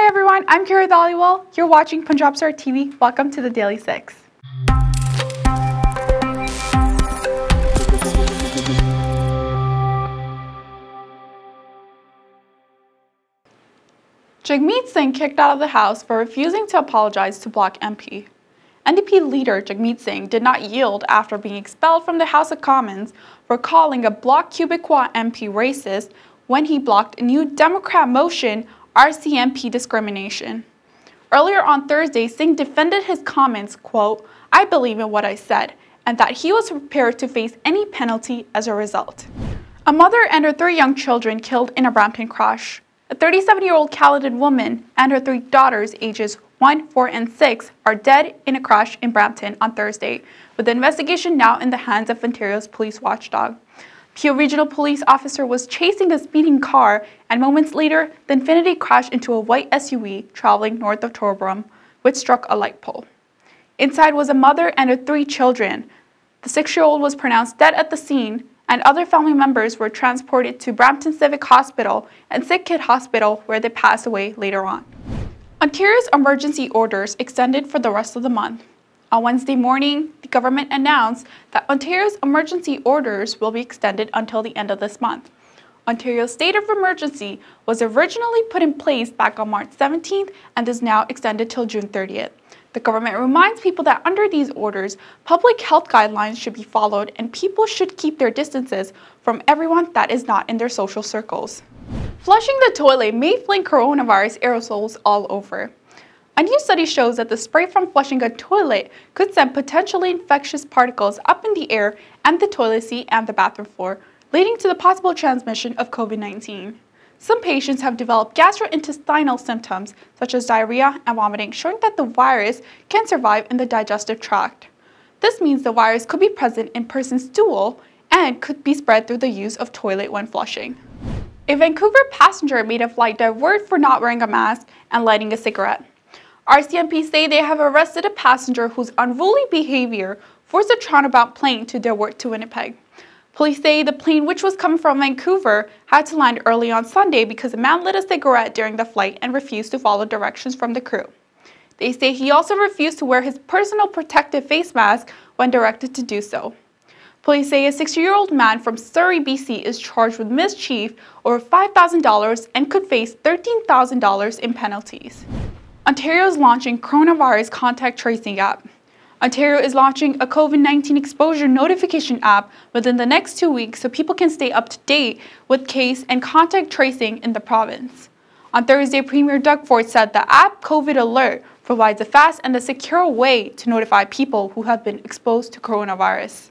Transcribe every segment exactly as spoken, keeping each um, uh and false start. Hi everyone, I'm Kira Dhaliwal. You're watching Punjab Star T V. Welcome to the Daily Six. Jagmeet Singh kicked out of the House for refusing to apologize to Bloc M P. N D P leader Jagmeet Singh did not yield after being expelled from the House of Commons for calling a Bloc Quebecois M P racist when he blocked a new Democrat motion R C M P discrimination. Earlier on Thursday, Singh defended his comments, quote, "I believe in what I said," and that he was prepared to face any penalty as a result. A mother and her three young children killed in a Brampton crash. A thirty-seven-year-old Caledon woman and her three daughters, ages one, four, and six, are dead in a crash in Brampton on Thursday, with the investigation now in the hands of Ontario's police watchdog. The regional police officer was chasing a speeding car, and moments later, the Infiniti crashed into a white S U V traveling north of Torbrum, which struck a light pole. Inside was a mother and her three children. The six-year-old was pronounced dead at the scene, and other family members were transported to Brampton Civic Hospital and SickKids Hospital, where they passed away later on. Ontario's emergency orders extended for the rest of the month. On Wednesday morning, the government announced that Ontario's emergency orders will be extended until the end of this month. Ontario's state of emergency was originally put in place back on March seventeenth and is now extended till June thirtieth. The government reminds people that under these orders, public health guidelines should be followed and people should keep their distances from everyone that is not in their social circles. Flushing the toilet may fling coronavirus aerosols all over. A new study shows that the spray from flushing a toilet could send potentially infectious particles up in the air and the toilet seat and the bathroom floor, leading to the possible transmission of COVID nineteen. Some patients have developed gastrointestinal symptoms such as diarrhea and vomiting, showing that the virus can survive in the digestive tract. This means the virus could be present in person's stool and could be spread through the use of toilet when flushing. A Vancouver passenger made a flight divert for not wearing a mask and lighting a cigarette. R C M P say they have arrested a passenger whose unruly behavior forced a Toronto-bound plane to divert to Winnipeg. Police say the plane, which was coming from Vancouver, had to land early on Sunday because the man lit a cigarette during the flight and refused to follow directions from the crew. They say he also refused to wear his personal protective face mask when directed to do so. Police say a sixty-year-old man from Surrey, B C is charged with mischief over five thousand dollars and could face thirteen thousand dollars in penalties. Ontario is launching Coronavirus Contact Tracing app. Ontario is launching a COVID nineteen exposure notification app within the next two weeks so people can stay up to date with case and contact tracing in the province. On Thursday, Premier Doug Ford said the app COVID Alert provides a fast and a secure way to notify people who have been exposed to coronavirus.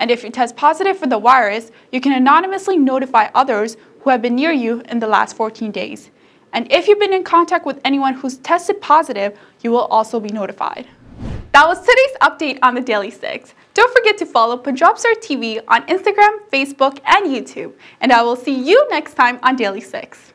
And if you test positive for the virus, you can anonymously notify others who have been near you in the last fourteen days. And if you've been in contact with anyone who's tested positive, you will also be notified. That was today's update on the Daily Six. Don't forget to follow Punjab Star T V on Instagram, Facebook, and YouTube. And I will see you next time on Daily Six.